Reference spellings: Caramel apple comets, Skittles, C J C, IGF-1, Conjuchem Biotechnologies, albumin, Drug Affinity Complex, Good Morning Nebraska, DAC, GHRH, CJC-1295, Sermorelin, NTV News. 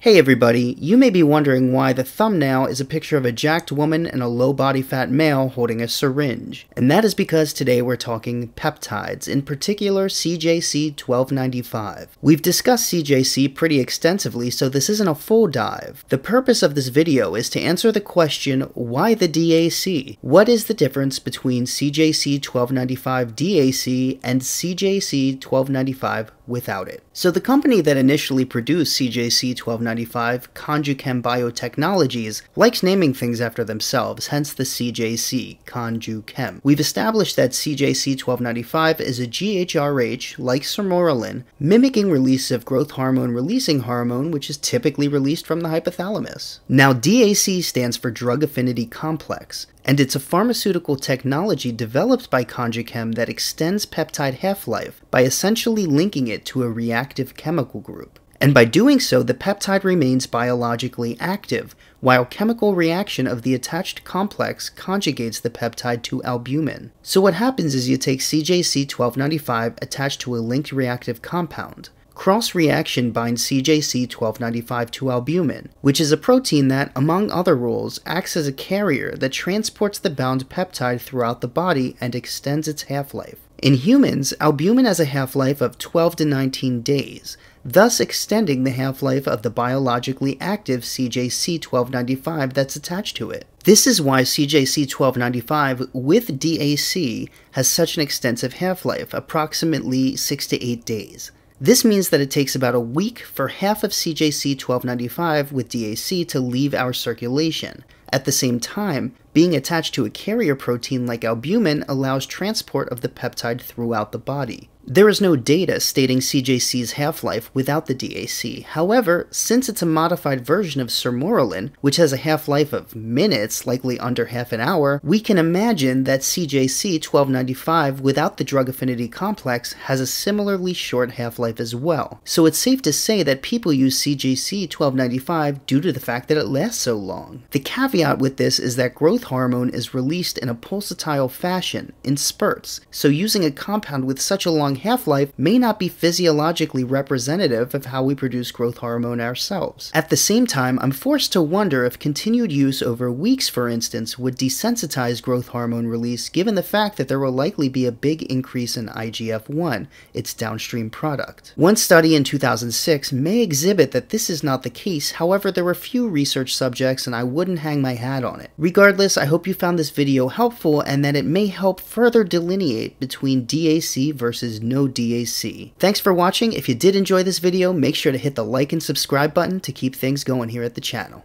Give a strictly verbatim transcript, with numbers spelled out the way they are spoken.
Hey everybody, you may be wondering why the thumbnail is a picture of a jacked woman and a low body fat male holding a syringe. And that is because today we're talking peptides, in particular C J C twelve ninety-five. We've discussed C J C pretty extensively, so this isn't a full dive. The purpose of this video is to answer the question, why the D A C? What is the difference between C J C twelve ninety-five D A C and C J C twelve ninety-five without it? So the company that initially produced C J C twelve ninety-five, Conjuchem Biotechnologies, likes naming things after themselves, hence the C J C, Conjuchem. We've established that C J C twelve ninety-five is a G H R H, like Sermorelin, mimicking release of growth hormone-releasing hormone, which is typically released from the hypothalamus. Now, D A C stands for Drug Affinity Complex, and it's a pharmaceutical technology developed by Conjuchem that extends peptide half-life by essentially linking it to a reactive chemical group. And by doing so, the peptide remains biologically active, while chemical reaction of the attached complex conjugates the peptide to albumin. So what happens is you take C J C twelve ninety-five attached to a linked reactive compound. Cross-reaction binds C J C twelve ninety-five to albumin, which is a protein that, among other roles, acts as a carrier that transports the bound peptide throughout the body and extends its half-life. In humans, albumin has a half-life of twelve to nineteen days, thus extending the half-life of the biologically active C J C twelve ninety-five that's attached to it. This is why C J C twelve ninety-five with D A C has such an extensive half-life, approximately six to eight days. This means that it takes about a week for half of C J C twelve ninety-five with D A C to leave our circulation. At the same time, being attached to a carrier protein like albumin allows transport of the peptide throughout the body. There is no data stating C J C's half-life without the D A C. However, since it's a modified version of Sermorelin, which has a half-life of minutes, likely under half an hour, we can imagine that C J C twelve ninety-five without the drug affinity complex has a similarly short half-life as well. So it's safe to say that people use C J C twelve ninety-five due to the fact that it lasts so long. The caveat with this is that growth hormone is released in a pulsatile fashion, in spurts, so using a compound with such a long half-life may not be physiologically representative of how we produce growth hormone ourselves. At the same time, I'm forced to wonder if continued use over weeks, for instance, would desensitize growth hormone release given the fact that there will likely be a big increase in I G F one, its downstream product. One study in two thousand six may exhibit that this is not the case, however there were few research subjects and I wouldn't hang my hat on it. Regardless, I hope you found this video helpful and that it may help further delineate between D A C versus no D A C. Thanks for watching. If you did enjoy this video, make sure to hit the like and subscribe button to keep things going here at the channel.